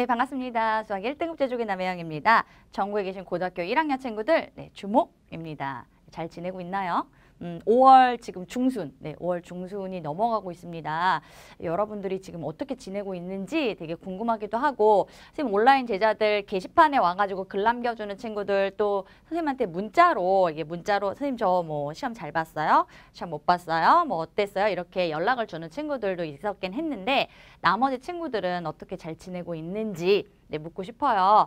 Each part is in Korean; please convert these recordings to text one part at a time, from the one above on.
네, 반갑습니다. 수학 1등급 제조기 남혜영입니다. 전국에 계신 고등학교 1학년 친구들, 네, 주목입니다. 잘 지내고 있나요? 5월 지금 중순, 네, 5월 중순이 넘어가고 있습니다. 여러분들이 지금 어떻게 지내고 있는지 되게 궁금하기도 하고, 선생님 온라인 제자들 게시판에 와가지고 글 남겨주는 친구들, 또 선생님한테 문자로, 이게 문자로 선생님 저 뭐 시험 잘 봤어요? 시험 못 봤어요? 뭐 어땠어요? 이렇게 연락을 주는 친구들도 있었긴 했는데, 나머지 친구들은 어떻게 잘 지내고 있는지, 네, 묻고 싶어요.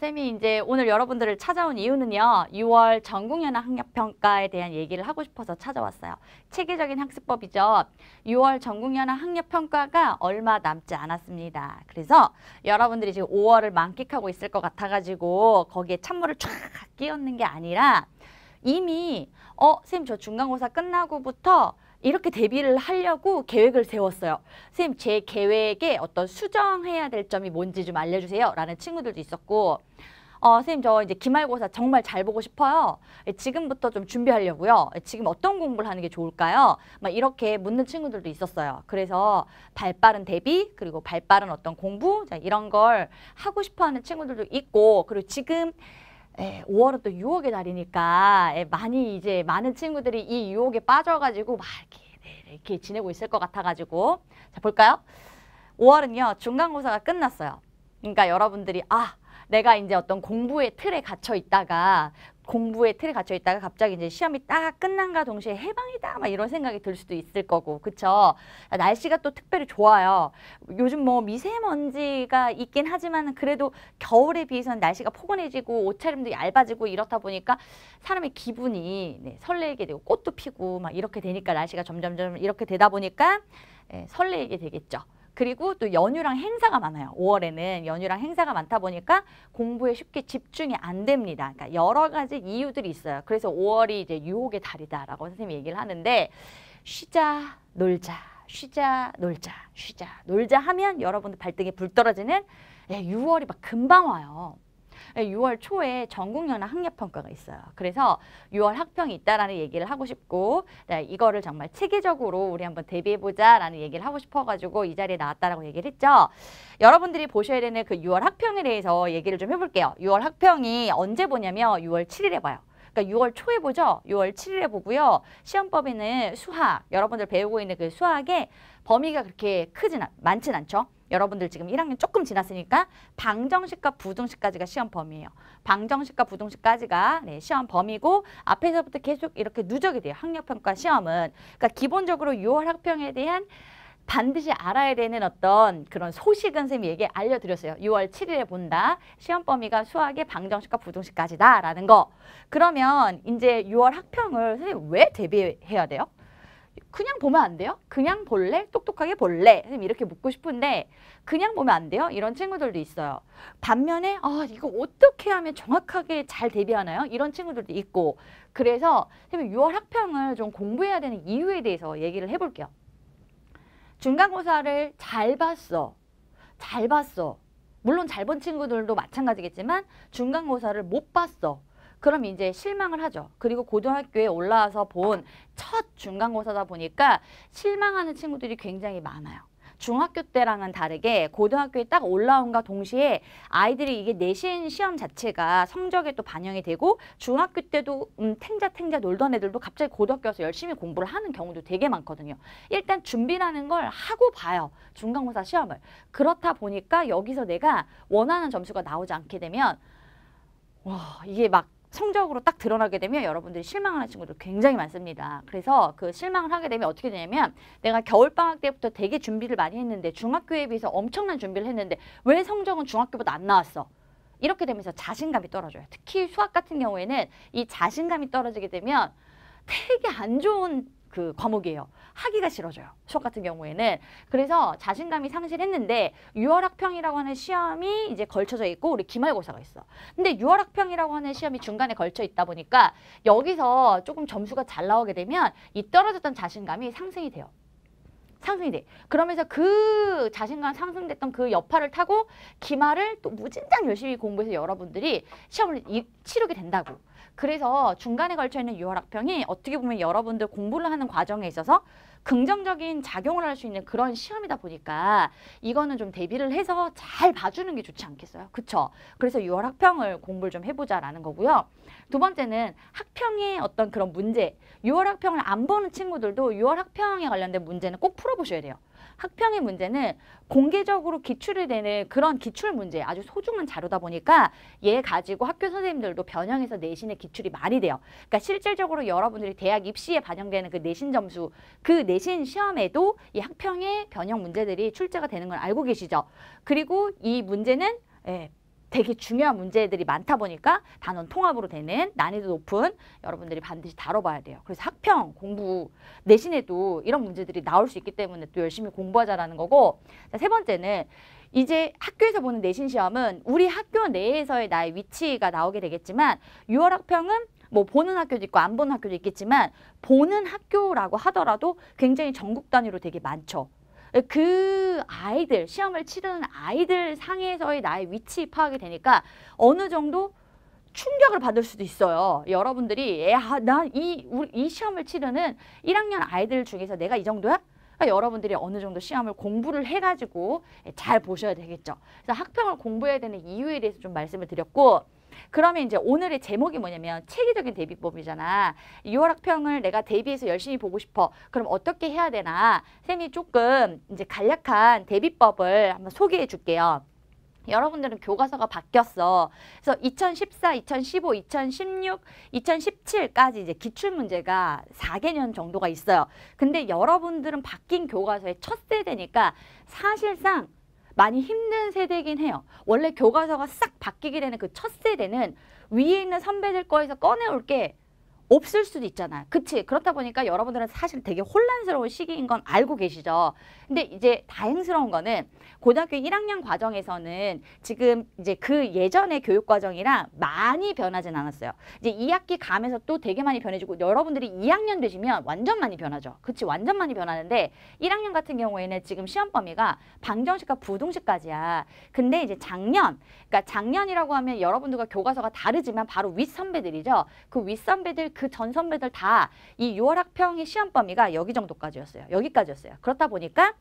쌤이 이제 오늘 여러분들을 찾아온 이유는요, 6월 전국연합학력평가에 대한 얘기를 하고 싶어서 찾아왔어요. 체계적인 학습법이죠. 6월 전국연합학력평가가 얼마 남지 않았습니다. 그래서 여러분들이 지금 5월을 만끽하고 있을 것 같아가지고 거기에 찬물을 쫙 끼얹는 게 아니라, 이미 쌤 저 중간고사 끝나고부터 이렇게 대비를 하려고 계획을 세웠어요. 선생님 제 계획에 어떤 수정해야 될 점이 뭔지 좀 알려주세요 라는 친구들도 있었고, 선생님 저 이제 기말고사 정말 잘 보고 싶어요. 지금부터 좀 준비하려고요. 지금 어떤 공부를 하는 게 좋을까요? 막 이렇게 묻는 친구들도 있었어요. 그래서 발빠른 대비, 그리고 발빠른 어떤 공부, 이런 걸 하고 싶어하는 친구들도 있고, 그리고 지금 5월은 또 유혹의 달이니까 많이 이제 많은 친구들이 이 유혹에 빠져가지고 막 이렇게 지내고 있을 것 같아가지고, 자 볼까요? 5월은요 중간고사가 끝났어요. 그러니까 여러분들이 내가 이제 어떤 공부의 틀에 갇혀 있다가 갑자기 이제 시험이 딱 끝난과 동시에 해방이다 막 이런 생각이 들 수도 있을 거고, 그쵸? 날씨가 또 특별히 좋아요. 요즘 뭐 미세먼지가 있긴 하지만 그래도 겨울에 비해서는 날씨가 포근해지고 옷차림도 얇아지고, 이렇다 보니까 사람의 기분이 설레게 되고 꽃도 피고 막 이렇게 되니까, 날씨가 점점점 이렇게 되다 보니까 설레게 되겠죠. 그리고 또 연휴랑 행사가 많아요. 5월에는 연휴랑 행사가 많다 보니까 공부에 쉽게 집중이 안 됩니다. 그러니까 여러 가지 이유들이 있어요. 그래서 5월이 이제 유혹의 달이다라고 선생님이 얘기를 하는데, 쉬자, 놀자, 쉬자, 놀자, 쉬자, 놀자 하면 여러분들 발등에 불 떨어지는 6월이 막 금방 와요. 6월 초에 전국연합 학력평가가 있어요. 그래서 6월 학평이 있다라는 얘기를 하고 싶고, 이거를 정말 체계적으로 우리 한번 대비해보자라는 얘기를 하고 싶어가지고 이 자리에 나왔다라고 얘기를 했죠. 여러분들이 보셔야 되는 그 6월 학평에 대해서 얘기를 좀 해볼게요. 6월 학평이 언제 보냐면 6월 7일에 봐요. 그러니까 6월 초에 보죠. 6월 7일에 보고요. 시험법에는 수학, 여러분들 배우고 있는 그 수학의 범위가 그렇게 많진 않죠. 여러분들 지금 1학년 조금 지났으니까 방정식과 부등식까지가 시험 범위예요. 방정식과 부등식까지가 시험 범위고, 앞에서부터 계속 이렇게 누적이 돼요. 학력평가 시험은. 그러니까 기본적으로 6월 학평에 대한 반드시 알아야 되는 어떤 그런 소식은 선생님이 얘기 알려드렸어요. 6월 7일에 본다. 시험 범위가 수학의 방정식과 부등식까지다 라는 거. 그러면 이제 6월 학평을 선생님 왜 대비해야 돼요? 그냥 보면 안 돼요? 그냥 볼래? 똑똑하게 볼래? 선생님 이렇게 묻고 싶은데 그냥 보면 안 돼요? 이런 친구들도 있어요. 반면에 이거 어떻게 하면 정확하게 잘 대비하나요? 이런 친구들도 있고. 그래서 선생님 6월 학평을 좀 공부해야 되는 이유에 대해서 얘기를 해볼게요. 중간고사를 잘 봤어. 잘 봤어. 물론 잘 본 친구들도 마찬가지겠지만 중간고사를 못 봤어. 그럼 이제 실망을 하죠. 그리고 고등학교에 올라와서 본 첫 중간고사다 보니까 실망하는 친구들이 굉장히 많아요. 중학교 때랑은 다르게 고등학교에 딱 올라온과 동시에 아이들이 이게 내신 시험 자체가 성적에 또 반영이 되고, 중학교 때도 탱자탱자 놀던 애들도 갑자기 고등학교 와서 열심히 공부를 하는 경우도 되게 많거든요. 일단 준비라는 걸 하고 봐요. 중간고사 시험을. 그렇다 보니까 여기서 내가 원하는 점수가 나오지 않게 되면 이게 막 성적으로 딱 드러나게 되면 여러분들이 실망하는 친구들 굉장히 많습니다. 그래서 그 실망을 하게 되면 어떻게 되냐면, 내가 겨울방학 때부터 되게 준비를 많이 했는데, 중학교에 비해서 엄청난 준비를 했는데 왜 성적은 중학교보다 안 나왔어? 이렇게 되면서 자신감이 떨어져요. 특히 수학 같은 경우에는 이 자신감이 떨어지게 되면 되게 안 좋은 그 과목이에요. 하기가 싫어져요. 수학 같은 경우에는. 그래서 자신감이 상실했는데, 6월 학평이라고 하는 시험이 이제 걸쳐져 있고, 우리 기말고사가 있어. 근데 6월 학평이라고 하는 시험이 중간에 걸쳐 있다 보니까 여기서 조금 점수가 잘 나오게 되면 이 떨어졌던 자신감이 상승이 돼요. 상승이 돼. 그러면서 그 자신감 상승됐던 그 여파를 타고 기말을 또 무진장 열심히 공부해서 여러분들이 시험을 치르게 된다고. 그래서 중간에 걸쳐 있는 유월학평이 어떻게 보면 여러분들 공부를 하는 과정에 있어서 긍정적인 작용을 할 수 있는 그런 시험이다 보니까 이거는 좀 대비를 해서 잘 봐주는 게 좋지 않겠어요? 그쵸? 그래서 6월 학평을 공부를 좀 해보자라는 거고요. 두 번째는 학평의 어떤 그런 문제, 6월 학평을 안 보는 친구들도 6월 학평에 관련된 문제는 꼭 풀어보셔야 돼요. 학평의 문제는 공개적으로 기출이 되는 그런 기출 문제, 아주 소중한 자료다 보니까 얘 가지고 학교 선생님들도 변형해서 내신의 기출이 많이 돼요. 그러니까 실질적으로 여러분들이 대학 입시에 반영되는 그 내신 점수, 그 내신 시험에도 이 학평의 변형 문제들이 출제가 되는 걸 알고 계시죠? 그리고 이 문제는 되게 중요한 문제들이 많다 보니까 단원 통합으로 되는 난이도 높은 여러분들이 반드시 다뤄봐야 돼요. 그래서 학평 공부 내신에도 이런 문제들이 나올 수 있기 때문에 또 열심히 공부하자라는 거고, 자, 세 번째는 이제 학교에서 보는 내신 시험은 우리 학교 내에서의 나의 위치가 나오게 되겠지만 6월 학평은 뭐 보는 학교도 있고 안 보는 학교도 있겠지만 보는 학교라고 하더라도 굉장히 전국 단위로 되게 많죠. 그 아이들, 시험을 치르는 아이들 상에서의 나의 위치 파악이 되니까 어느 정도 충격을 받을 수도 있어요. 여러분들이 이 시험을 치르는 1학년 아이들 중에서 내가 이 정도야? 그러니까 여러분들이 어느 정도 시험을 공부를 해가지고 잘 보셔야 되겠죠. 그래서 학평을 공부해야 되는 이유에 대해서 좀 말씀을 드렸고, 그러면 이제 오늘의 제목이 뭐냐면 체계적인 대비법이잖아. 6월 학평을 내가 대비해서 열심히 보고 싶어. 그럼 어떻게 해야 되나? 쌤이 조금 이제 간략한 대비법을 한번 소개해 줄게요. 여러분들은 교과서가 바뀌었어. 그래서 2014, 2015, 2016, 2017까지 이제 기출문제가 4개년 정도가 있어요. 근데 여러분들은 바뀐 교과서의 첫 세대니까 사실상 많이 힘든 세대이긴 해요. 원래 교과서가 싹 바뀌게 되는 그 첫 세대는 위에 있는 선배들 거에서 꺼내올 게 없을 수도 있잖아. 그치? 그렇다 보니까 여러분들은 사실 되게 혼란스러운 시기인 건 알고 계시죠. 근데 이제 다행스러운 거는 고등학교 1학년 과정에서는 지금 이제 그 예전의 교육 과정이랑 많이 변하진 않았어요. 이제 2학기 가면서 또 되게 많이 변해지고 여러분들이 2학년 되시면 완전 많이 변하죠. 그치? 완전 많이 변하는데 1학년 같은 경우에는 지금 시험 범위가 방정식과 부등식까지야. 근데 이제 작년, 그러니까 작년이라고 하면 여러분들과 교과서가 다르지만 바로 윗선배들이죠. 그 윗선배들 그 전 선배들 다 이 6월 학평의 시험 범위가 여기 정도까지였어요. 여기까지였어요. 그렇다 보니까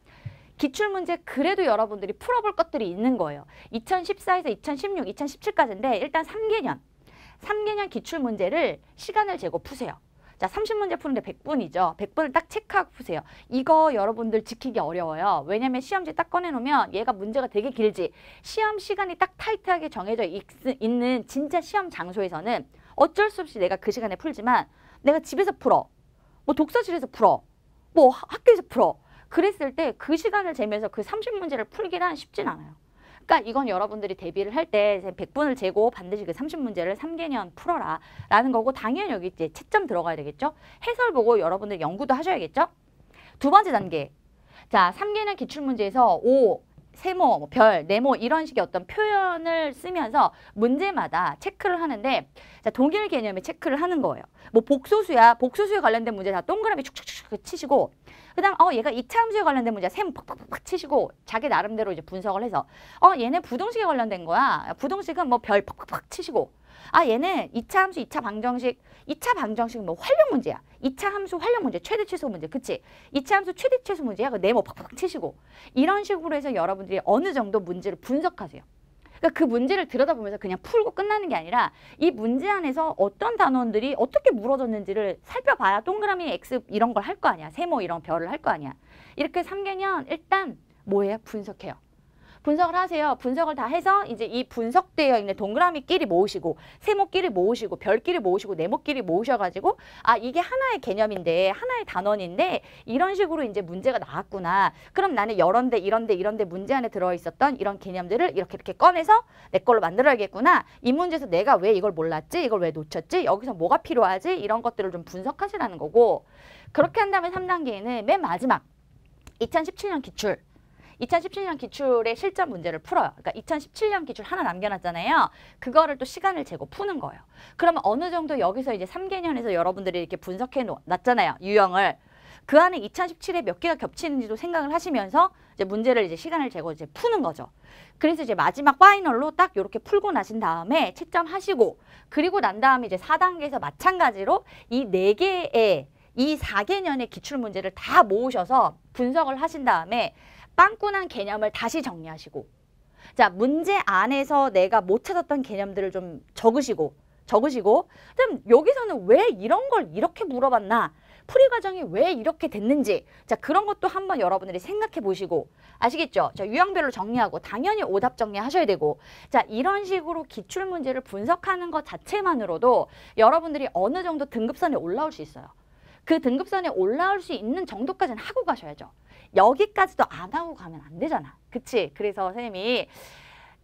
기출문제 그래도 여러분들이 풀어볼 것들이 있는 거예요. 2014에서 2016, 2017까지인데 일단 3개년 기출문제를 시간을 재고 푸세요. 자, 30문제 푸는데 100분이죠. 100분을 딱 체크하고 푸세요. 이거 여러분들 지키기 어려워요. 왜냐면 시험지 딱 꺼내놓으면 얘가 문제가 되게 길지. 시험 시간이 딱 타이트하게 정해져 있는 진짜 시험 장소에서는 어쩔 수 없이 내가 그 시간에 풀지만 내가 집에서 풀어, 뭐 독서실에서 풀어, 뭐 학교에서 풀어. 그랬을 때 그 시간을 재면서 그 30문제를 풀기란 쉽진 않아요. 그러니까 이건 여러분들이 대비를 할 때 100분을 재고 반드시 그 30문제를 3개년 풀어라 라는 거고, 당연히 여기 이제 채점 들어가야 되겠죠. 해설 보고 여러분들 연구도 하셔야겠죠. 두 번째 단계, 자 3개년 기출문제에서 오, 세모, 별, 네모 이런 식의 어떤 표현을 쓰면서 문제마다 체크를 하는데, 자, 동일 개념의 체크를 하는 거예요. 뭐 복소수야, 복소수에 관련된 문제 다 동그라미 축축축 치시고, 그 다음 얘가 이차함수에 관련된 문제야, 세모 팍팍팍 치시고 자기 나름대로 이제 분석을 해서 얘네 부등식에 관련된 거야, 부등식은 뭐 별 팍팍팍 치시고, 얘는 2차 함수, 2차 방정식, 2차 방정식은 뭐 활용 문제야. 2차 함수 활용 문제, 최대 최소 문제, 그치? 2차 함수 최대 최소 문제야. 그 네모 팍팍 치시고. 이런 식으로 해서 여러분들이 어느 정도 문제를 분석하세요. 그러니까 그 문제를 들여다보면서 그냥 풀고 끝나는 게 아니라 이 문제 안에서 어떤 단원들이 어떻게 무너졌는지를 살펴봐야 동그라미, X 이런 걸 할 거 아니야. 세모 이런 별을 할 거 아니야. 이렇게 3개년 일단 뭐예요? 분석해요. 분석을 하세요. 분석을 다 해서 이제 이 분석되어 있는 동그라미끼리 모으시고, 세모끼리 모으시고, 별끼리 모으시고, 네모끼리 모으셔가지고 이게 하나의 개념인데, 하나의 단원인데 이런 식으로 이제 문제가 나왔구나. 그럼 나는 이런데 문제 안에 들어있었던 이런 개념들을 이렇게 꺼내서 내 걸로 만들어야겠구나. 이 문제에서 내가 왜 이걸 몰랐지? 이걸 왜 놓쳤지? 여기서 뭐가 필요하지? 이런 것들을 좀 분석하시라는 거고, 그렇게 한 다음에 3단계에는 맨 마지막 2017년 기출. 2017년 기출의 실전 문제를 풀어요. 그러니까 2017년 기출 하나 남겨놨잖아요. 그거를 또 시간을 재고 푸는 거예요. 그러면 어느 정도 여기서 이제 3개년에서 여러분들이 이렇게 분석해 놨잖아요. 유형을. 그 안에 2017에 몇 개가 겹치는지도 생각을 하시면서 이제 문제를 이제 시간을 재고 이제 푸는 거죠. 그래서 이제 마지막 파이널로 딱 이렇게 풀고 나신 다음에 채점하시고, 그리고 난 다음에 이제 4단계에서 마찬가지로 이 4개의 이 4개년의 기출문제를 다 모으셔서 분석을 하신 다음에 빵꾸난 개념을 다시 정리하시고, 자, 문제 안에서 내가 못 찾았던 개념들을 좀 적으시고, 그럼 여기서는 왜 이런 걸 이렇게 물어봤나, 풀이 과정이 왜 이렇게 됐는지, 자, 그런 것도 한번 여러분들이 생각해 보시고, 아시겠죠? 자, 유형별로 정리하고 당연히 오답 정리하셔야 되고, 자, 이런 식으로 기출문제를 분석하는 것 자체만으로도 여러분들이 어느 정도 등급선에 올라올 수 있어요. 그 등급선에 올라올 수 있는 정도까지는 하고 가셔야죠. 여기까지도 안 하고 가면 안 되잖아. 그치? 그래서 선생님이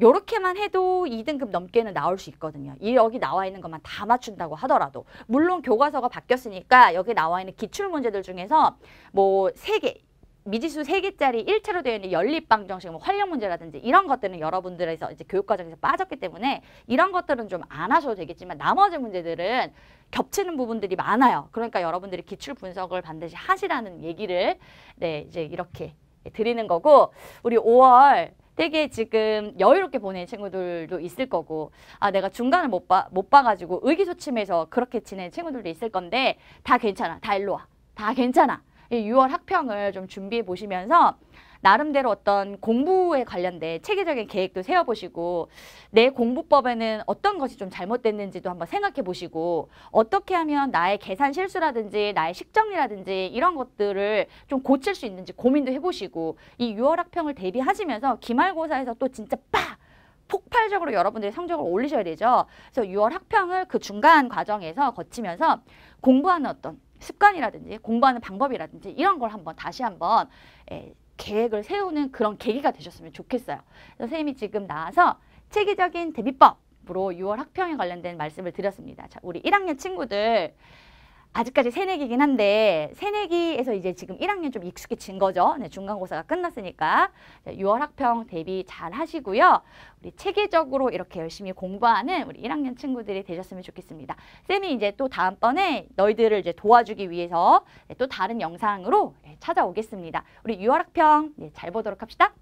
요렇게만 해도 2등급 넘게는 나올 수 있거든요. 여기 나와 있는 것만 다 맞춘다고 하더라도. 물론 교과서가 바뀌었으니까 여기 나와 있는 기출문제들 중에서 뭐 3개, 미지수 3개짜리 1차로 되어 있는 연립방정식, 뭐 활력문제라든지 이런 것들은 여러분들에서 이제 교육과정에서 빠졌기 때문에 이런 것들은 좀 안 하셔도 되겠지만 나머지 문제들은 겹치는 부분들이 많아요. 그러니까 여러분들이 기출 분석을 반드시 하시라는 얘기를 이제 이렇게 드리는 거고, 우리 5월 되게 지금 여유롭게 보낸 친구들도 있을 거고, 아, 내가 중간을 못 봐가지고 의기소침해서 그렇게 지낸 친구들도 있을 건데 다 괜찮아. 다 일로 와. 다 괜찮아. 6월 학평을 좀 준비해 보시면서 나름대로 어떤 공부에 관련된 체계적인 계획도 세워보시고, 내 공부법에는 어떤 것이 좀 잘못됐는지도 한번 생각해보시고, 어떻게 하면 나의 계산 실수라든지 나의 식정리라든지 이런 것들을 좀 고칠 수 있는지 고민도 해보시고, 이 6월 학평을 대비하시면서 기말고사에서 또 진짜 빡! 폭발적으로 여러분들이 성적을 올리셔야 되죠. 그래서 6월 학평을 그 중간 과정에서 거치면서 공부하는 어떤 습관이라든지 공부하는 방법이라든지 이런 걸 한번 다시 한번 계획을 세우는 그런 계기가 되셨으면 좋겠어요. 선생님이 지금 나와서 체계적인 대비법으로 6월 학평에 관련된 말씀을 드렸습니다. 자, 우리 1학년 친구들 아직까지 새내기긴 한데 새내기에서 이제 지금 1학년 좀 익숙해진 거죠. 네, 중간고사가 끝났으니까 6월 학평 대비 잘 하시고요. 우리 체계적으로 이렇게 열심히 공부하는 우리 1학년 친구들이 되셨으면 좋겠습니다. 쌤이 이제 또 다음번에 너희들을 이제 도와주기 위해서 또 다른 영상으로 찾아오겠습니다. 우리 6월 학평 잘 보도록 합시다.